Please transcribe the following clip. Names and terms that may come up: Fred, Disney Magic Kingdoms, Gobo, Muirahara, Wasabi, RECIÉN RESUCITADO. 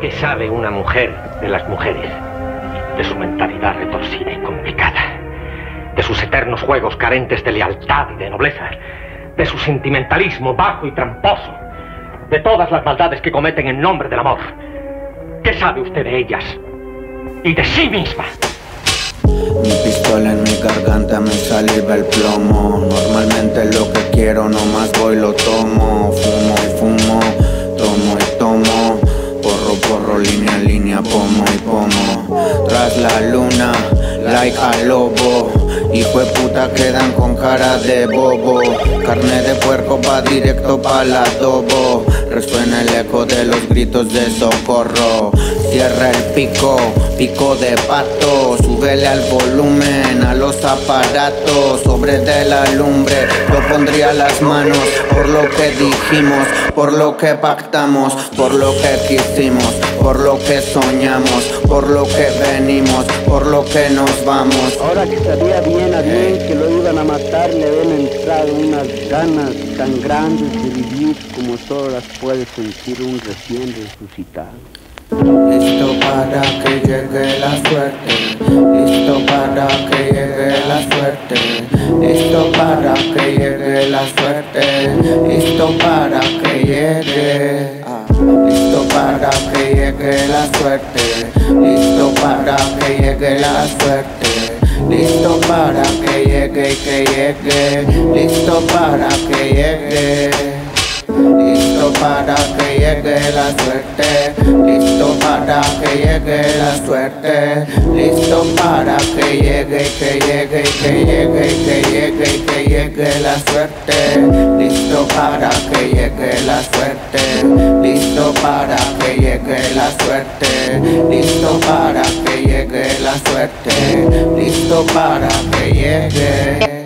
¿Qué sabe una mujer de las mujeres? De su mentalidad retorcida y complicada, de sus eternos juegos carentes de lealtad y de nobleza, de su sentimentalismo bajo y tramposo, de todas las maldades que cometen en nombre del amor. ¿Qué sabe usted de ellas y de sí misma? Mi pistola en mi garganta, me saliva el plomo. Normalmente lo que quiero nomás voy lo tomo. Fumo y fumo, tomo y tomo. Porro, porro, línea, línea, pomo y pomo. Tras la luna, like a lobo. Hijo de puta quedan con cara de bobo. Carne de puerco va directo pa'l adobo. Resuena el eco de los gritos de socorro. Cierra el pico, pico de pato. Súbele al volumen, a los aparatos. Sobre de la lumbre, yo pondría las manos. Por lo que dijimos, por lo que pactamos, por lo que quisimos, por lo que soñamos, por lo que venimos, por lo que nos vamos. Ahora que sabía bien a bien que lo iban a matar, le ven entrado unas ganas tan grandes de vivir como solo las puede sentir un recién resucitado. Listo para que llegue la suerte, listo para que llegue la suerte, listo para que llegue la suerte, listo para que llegue, listo para que llegue la suerte, listo para que llegue la suerte, listo para que llegue, listo para que llegue. Listo para que llegue la suerte, listo para que llegue la suerte, listo para que llegue la suerte, listo para que llegue la suerte, listo para que llegue la suerte, listo para que llegue la suerte, listo para que llegue.